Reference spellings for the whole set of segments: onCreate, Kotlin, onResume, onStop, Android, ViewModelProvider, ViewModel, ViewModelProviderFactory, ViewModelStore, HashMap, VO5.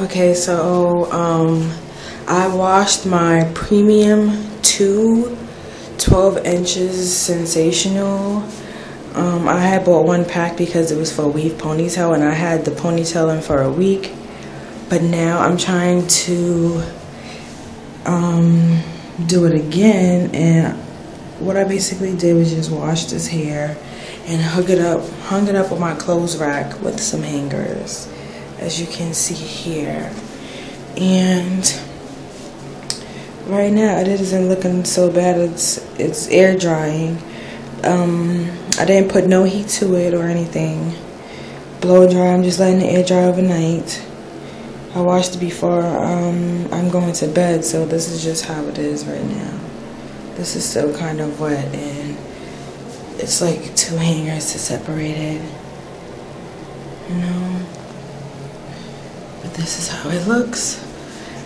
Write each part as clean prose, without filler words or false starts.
Okay, so I washed my Premium 2 12 inches Sensational. I had bought one pack because it was for a weave ponytail, and I had the ponytail in for a week, but now I'm trying to do it again. And what I basically did was just wash this hair and hung it up on my clothes rack with some hangers, as you can see here. And right now it isn't looking so bad. It's air drying. I didn't put no heat to it or anything. Blow dry. I'm just letting the air dry overnight. I washed it before I'm going to bed, so this is just how it is right now. This is still kind of wet, and it's like two hangers to separate it, you know. But this is how it looks,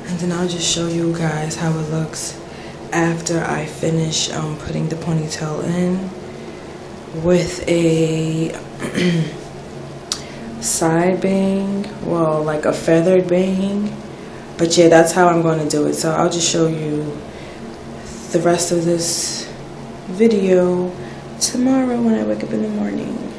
and then I'll just show you guys how it looks after I finish putting the ponytail in with a side bang, well, like a feathered bang. But yeah, that's how I'm going to do it. So I'll just show you the rest of this video tomorrow when I wake up in the morning.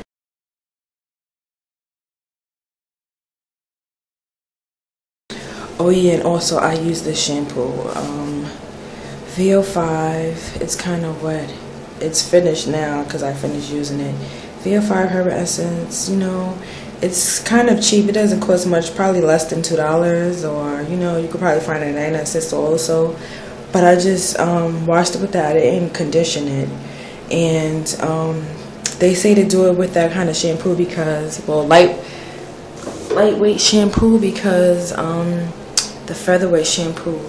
Oh yeah, and also I use this shampoo, VO5. It's kind of wet. It's finished now because I finished using it. VO5 Herbal Essence, you know, it's kind of cheap. It doesn't cost much, probably less than $2, or, you know, you could probably find it at 99 cents also. But I just washed it with that. I didn't condition it. And they say to do it with that kind of shampoo because, well, lightweight shampoo, because the featherweight shampoo,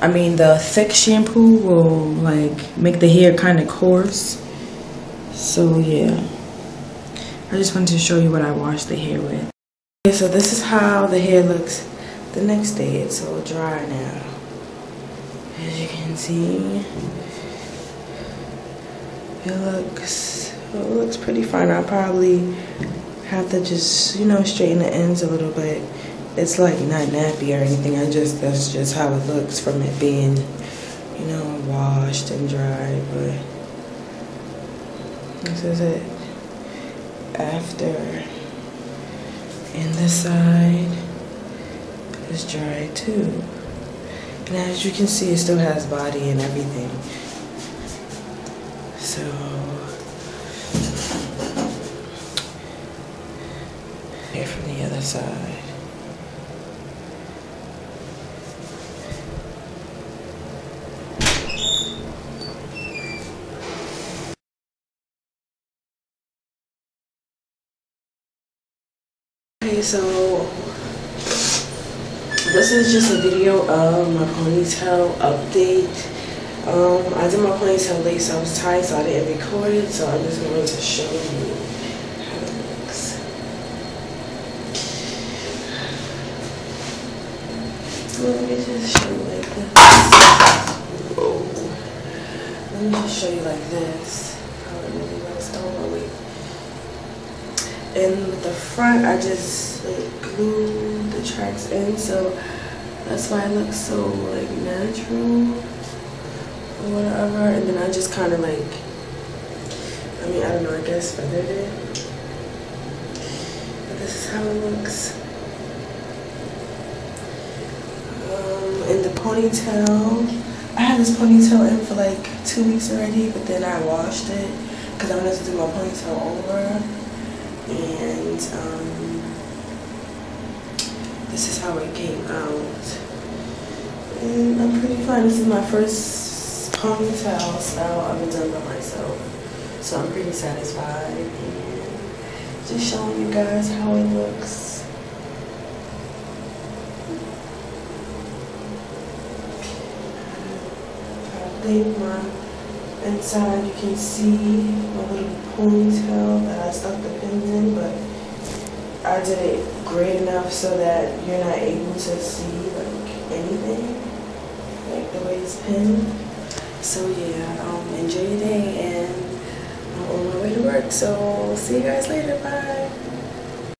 I mean the thick shampoo, will like make the hair kind of coarse. So yeah, I just wanted to show you what I washed the hair with. Okay, so this is how the hair looks the next day. It's all dry now, as you can see. It looks pretty fine. I probably have to just, you know, straighten the ends a little bit. It's like not nappy or anything. That's just how it looks from it being, you know, washed and dried. But this is it after, and this side is dry too. And as you can see, it still has body and everything. So here from the other side. Okay, so this is just a video of my ponytail update. I did my ponytail late, so I was tired, so I didn't record it, so I'm just going to show you how it looks. Let me just show you like this. Whoa. Let me just show you like this, how it really looks. Don't worry. And with the front, I just like glued the tracks in, so that's why it looks so like natural. Or whatever, and then I just kind of like, I mean, I don't know, I guess feathered it. But this is how it looks. And the ponytail, I had this ponytail in for like 2 weeks already, but then I washed it because I wanted to do my ponytail over. And this is how it came out. And I'm pretty fine. This is my first ponytail style I've been done by myself, so I'm pretty satisfied. And just showing you guys how it looks. I think my inside, you can see my little ponytail that I stuck the pins in, but I did it great enough so that you're not able to see like anything, like the way it's pinned. So yeah, enjoy your day, and I'm on my way to work, so see you guys later, bye!